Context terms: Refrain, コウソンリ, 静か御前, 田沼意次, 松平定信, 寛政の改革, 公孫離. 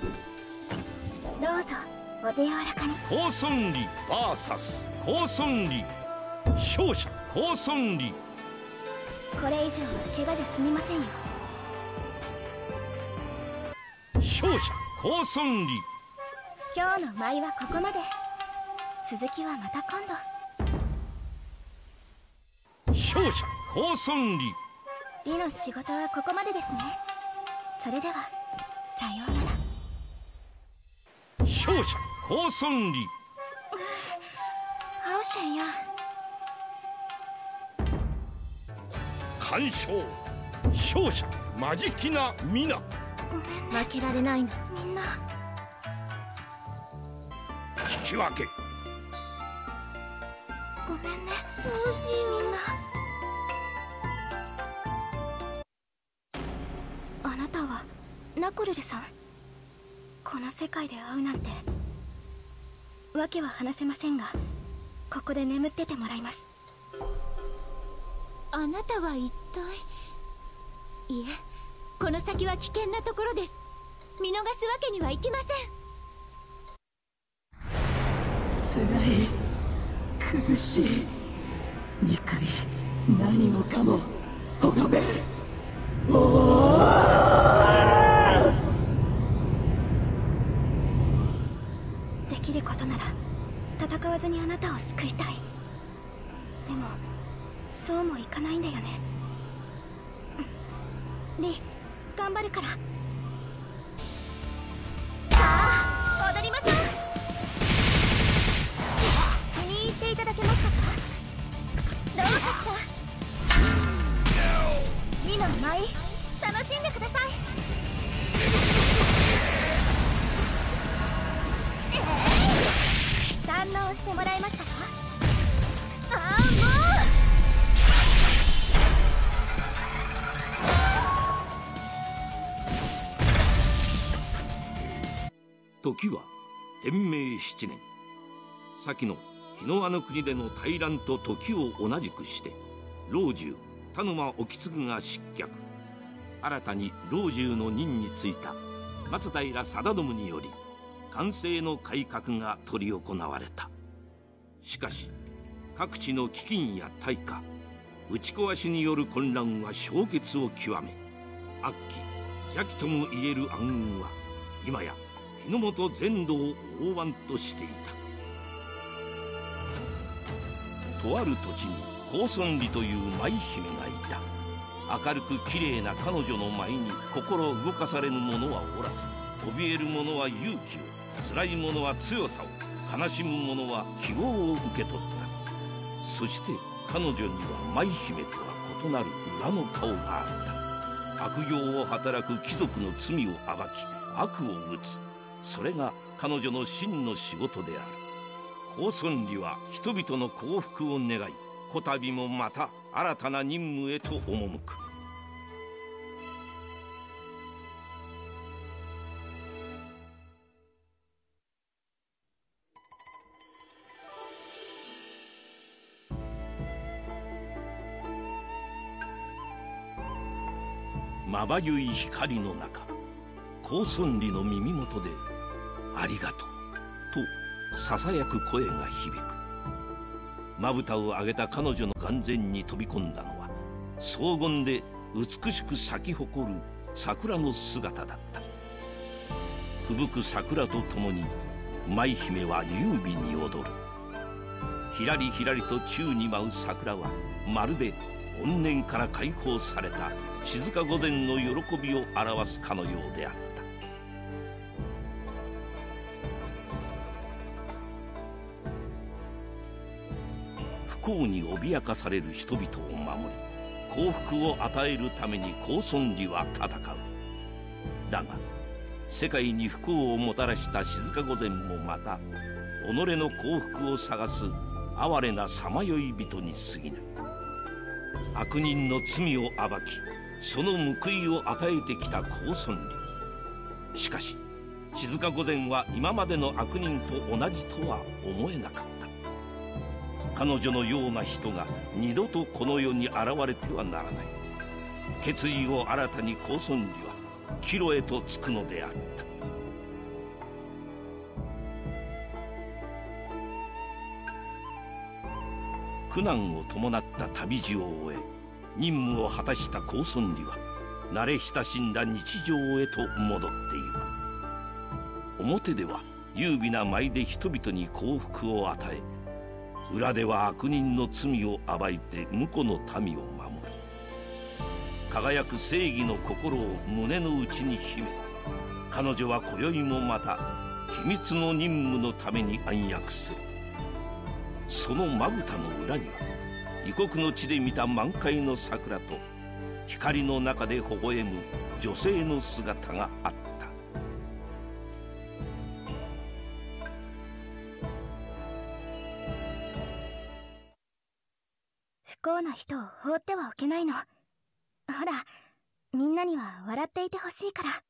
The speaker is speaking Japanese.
どうぞお手柔らかに。コウソンリ VS コウソンリ、勝者コウソンリ。これ以上は怪我じゃ済みませんよ。勝者コウソンリ。今日の舞はここまで。続きはまた今度。勝者コウソンリ。リの仕事はここまでですね。それではさようなら。勝者コウソンリ。ハオシェンや完勝。勝者マジキナミナ。ごめん、ね、負けられないの。みんな引き分け。ごめんね、どうしよう。みんなあなたはナコルルさん。この世界で会うなんてわけは話せませんが、ここで眠っててもらいます。あなたは一体。いえ、この先は危険なところです。見逃すわけにはいきません。辛い、苦しい、憎い、何もかも滅べる。おお、できることなら戦わずにあなたを救いたい。でもそうもいかないんだよね。リ、頑張るから。さあ踊りましょう。気に入っていただけましたか？どうかしら。リの舞楽しんでください。堪能してもらえましたか？ああ、もう。時は天明7年。先の日のあの国での大乱と時を同じくして、老中田沼意次が失脚。新たに老中の任に就いた松平定信により、寛政の改革が執り行われた。しかし各地の飢饉や大火、打ち壊しによる混乱は消滅を極め、悪鬼邪鬼ともいえる暗雲は今や日の本全土を覆腕としていた。とある土地にコウソンリという舞姫がいた。明るく綺麗な彼女の舞に心動かされぬ者はおらず、怯える者は勇気を、辛い者は強さを、悲しむ者は希望を受け取った。そして彼女には舞姫とは異なる裏の顔があった。悪行を働く貴族の罪を暴き、悪を打つ、それが彼女の真の仕事である。コウソンリは人々の幸福を願い、こたびもまた新たな任務へと赴く。まばゆい光の中、コウソンリの耳元で「ありがとう」とささやく声が響く。まぶたを上げた彼女の眼前に飛び込んだのは、荘厳で美しく咲き誇る桜の姿だった。吹雪く桜とともに舞姫は優美に踊る。ひらりひらりと宙に舞う桜は、まるで怨念から解放された静か御前の喜びを表すかのようであった。不幸に脅かされる人々を守り、幸福を与えるためにコウソンリは戦う。だが世界に不幸をもたらした静か御前もまた、己の幸福を探す哀れなさまよい人に過ぎない。悪人の罪を暴き、その報いを与えてきたコウソンリ。しかし静御前は今までの悪人と同じとは思えなかった。彼女のような人が二度とこの世に現れてはならない。決意を新たにコウソンリは帰路へとつくのであった。苦難を伴った旅路を終え任務を果たした公孫離は慣れ親しんだ日常へと戻っていく。表では優美な舞で人々に幸福を与え、裏では悪人の罪を暴いて婿の民を守る。輝く正義の心を胸の内に秘め、彼女は今宵もまた秘密の任務のために暗躍する。そのまぶたの裏には異国の地で見た満開の桜と光の中で微笑む女性の姿があった。不幸な人を放ってはおけないの。ほら、みんなには笑っていてほしいから。